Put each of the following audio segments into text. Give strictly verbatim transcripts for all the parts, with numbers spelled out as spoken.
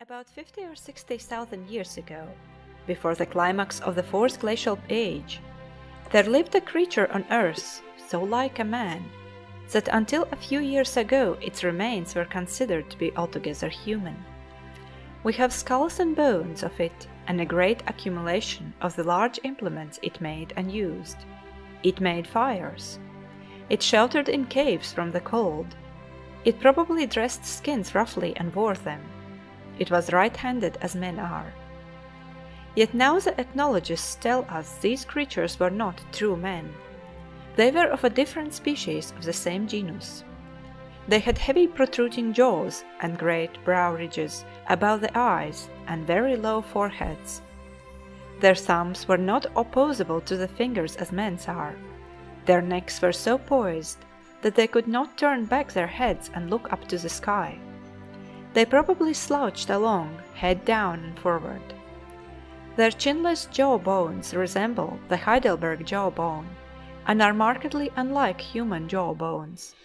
About fifty or sixty thousand years ago, before the climax of the Fourth Glacial Age, there lived a creature on Earth so like a man that until a few years ago its remains were considered to be altogether human. We have skulls and bones of it and a great accumulation of the large implements it made and used. It made fires. It sheltered in caves from the cold. It probably dressed skins roughly and wore them. It was right-handed as men are. Yet now the ethnologists tell us these creatures were not true men. They were of a different species of the same genus. They had heavy protruding jaws and great brow ridges above the eyes and very low foreheads. Their thumbs were not opposable to the fingers as men's are. Their necks were so poised that they could not turn back their heads and look up to the sky. They probably slouched along, head down and forward. Their chinless jaw bones resemble the Heidelberg jaw bone, and are markedly unlike human jaw bones.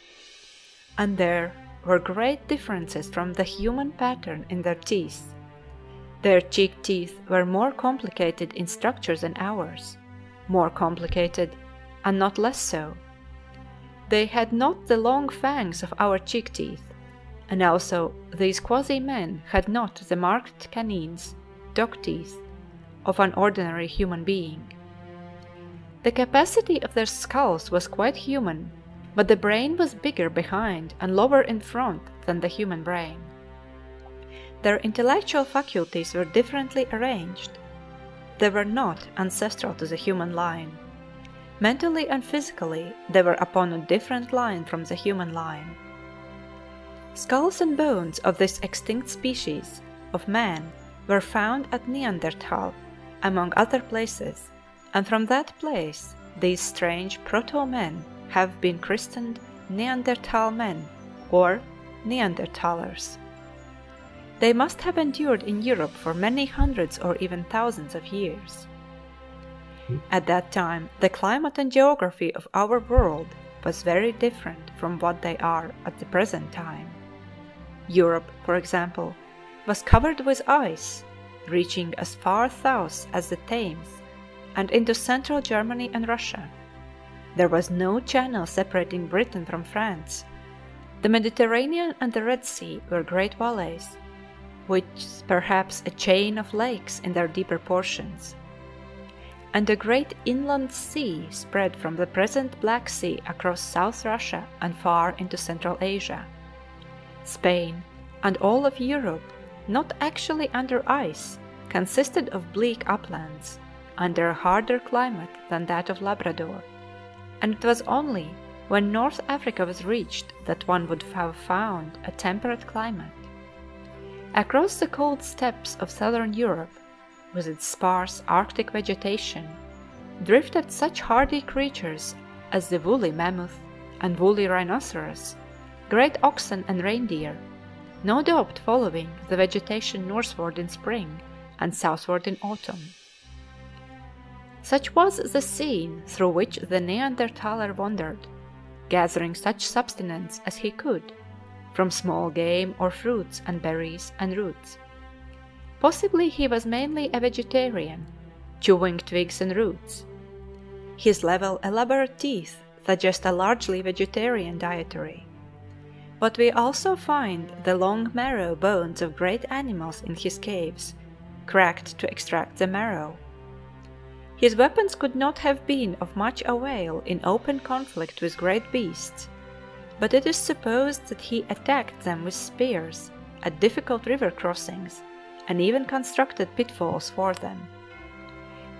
And there were great differences from the human pattern in their teeth. Their cheek teeth were more complicated in structure than ours, more complicated, and not less so. They had not the long fangs of our cheek teeth, and also these quasi-men had not the marked canines, dog teeth, of an ordinary human being. The capacity of their skulls was quite human, but the brain was bigger behind and lower in front than the human brain. Their intellectual faculties were differently arranged. They were not ancestral to the human line. Mentally and physically, they were upon a different line from the human line. Skulls and bones of this extinct species of man were found at Neanderthal, among other places, and from that place these strange proto-men have been christened Neanderthal men or Neanderthalers. They must have endured in Europe for many hundreds or even thousands of years. At that time the climate and geography of our world was very different from what they are at the present time. Europe, for example, was covered with ice, reaching as far south as the Thames and into central Germany and Russia. There was no channel separating Britain from France. The Mediterranean and the Red Sea were great valleys, with perhaps a chain of lakes in their deeper portions. And a great inland sea spread from the present Black Sea across South Russia and far into Central Asia. Spain and all of Europe, not actually under ice, consisted of bleak uplands, under a harder climate than that of Labrador, and it was only when North Africa was reached that one would have found a temperate climate. Across the cold steppes of southern Europe, with its sparse Arctic vegetation, drifted such hardy creatures as the woolly mammoth and woolly rhinoceros, great oxen and reindeer, no doubt following the vegetation northward in spring and southward in autumn. Such was the scene through which the Neanderthaler wandered, gathering such substance as he could, from small game or fruits and berries and roots. Possibly he was mainly a vegetarian, chewing twigs and roots. His level, elaborate teeth suggest a largely vegetarian dietary. But we also find the long marrow bones of great animals in his caves, cracked to extract the marrow. His weapons could not have been of much avail in open conflict with great beasts, but it is supposed that he attacked them with spears at difficult river crossings and even constructed pitfalls for them.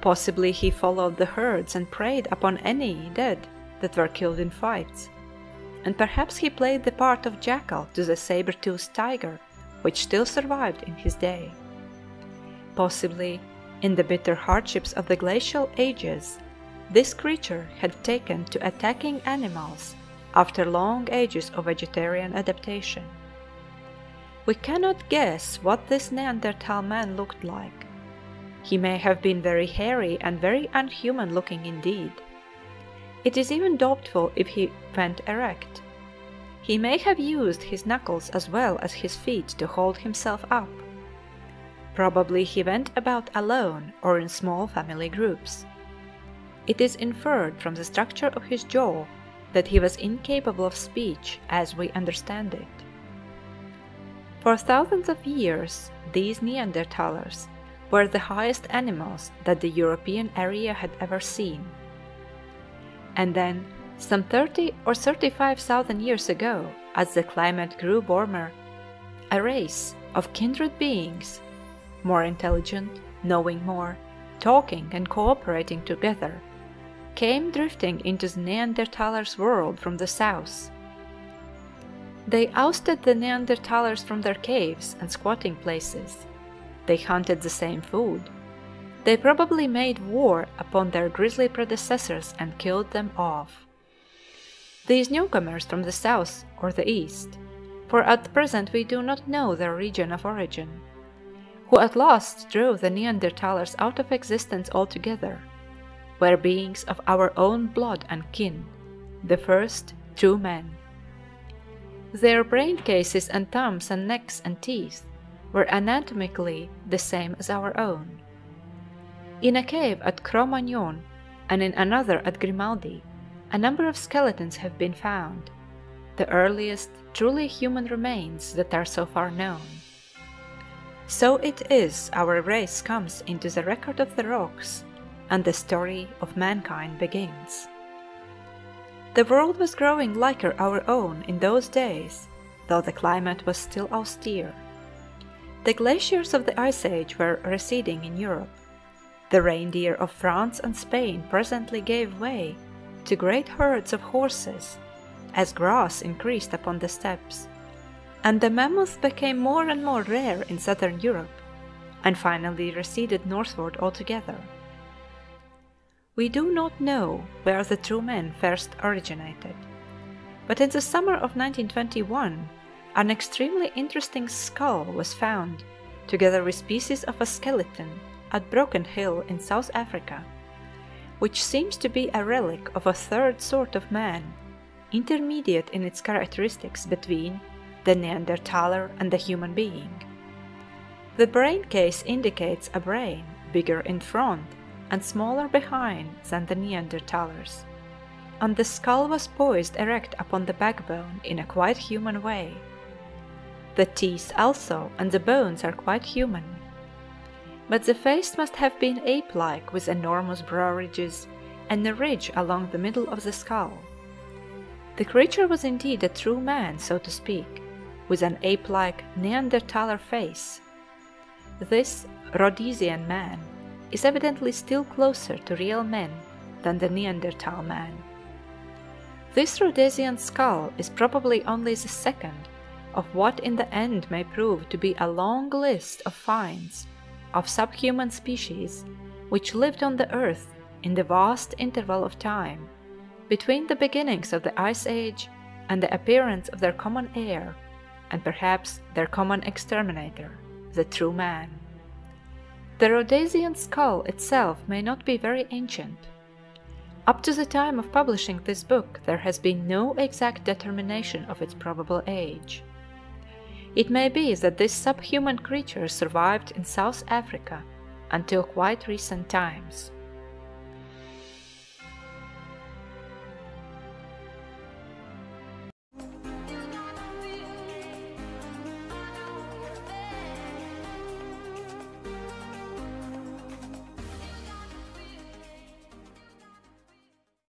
Possibly he followed the herds and preyed upon any dead that were killed in fights. And perhaps he played the part of jackal to the saber-toothed tiger, which still survived in his day. Possibly, in the bitter hardships of the glacial ages, this creature had taken to attacking animals after long ages of vegetarian adaptation. We cannot guess what this Neanderthal man looked like. He may have been very hairy and very unhuman-looking indeed. It is even doubtful if he went erect. He may have used his knuckles as well as his feet to hold himself up, Probably he went about alone or in small family groups. It is inferred from the structure of his jaw that he was incapable of speech as we understand it. For thousands of years, these Neanderthalers were the highest animals that the European area had ever seen. And then, some thirty or thirty-five thousand years ago, as the climate grew warmer, a race of kindred beings, more intelligent, knowing more, talking and cooperating together, came drifting into the Neanderthalers' world from the south. They ousted the Neanderthalers from their caves and squatting places. They hunted the same food. They probably made war upon their grisly predecessors and killed them off. These newcomers from the south or the east, for at present we do not know their region of origin, who at last drove the Neanderthalers out of existence altogether, were beings of our own blood and kin, the first true men. Their brain cases and thumbs and necks and teeth were anatomically the same as our own. In a cave at Cro-Magnon and in another at Grimaldi, a number of skeletons have been found, the earliest truly human remains that are so far known. So it is our race comes into the record of the rocks, and the story of mankind begins. The world was growing liker our own in those days, though the climate was still austere. The glaciers of the Ice Age were receding in Europe. The reindeer of France and Spain presently gave way to great herds of horses, as grass increased upon the steppes, and the mammoth became more and more rare in southern Europe, and finally receded northward altogether. We do not know where the true men first originated, but in the summer of nineteen twenty-one, an extremely interesting skull was found, together with pieces of a skeleton, at Broken Hill in South Africa, which seems to be a relic of a third sort of man, intermediate in its characteristics between the Neanderthaler and the human being. The brain case indicates a brain bigger in front and smaller behind than the Neanderthalers, and the skull was poised erect upon the backbone in a quite human way. The teeth also and the bones are quite human. But the face must have been ape-like, with enormous brow ridges and a ridge along the middle of the skull. The creature was indeed a true man, so to speak, with an ape-like Neanderthaler face. This Rhodesian man is evidently still closer to real men than the Neanderthal man. This Rhodesian skull is probably only the second of what in the end may prove to be a long list of finds of subhuman species which lived on the earth in the vast interval of time between the beginnings of the Ice Age and the appearance of their common heir, and perhaps their common exterminator, the true man. The Rhodesian skull itself may not be very ancient. Up to the time of publishing this book, there has been no exact determination of its probable age. It may be that this subhuman creature survived in South Africa until quite recent times.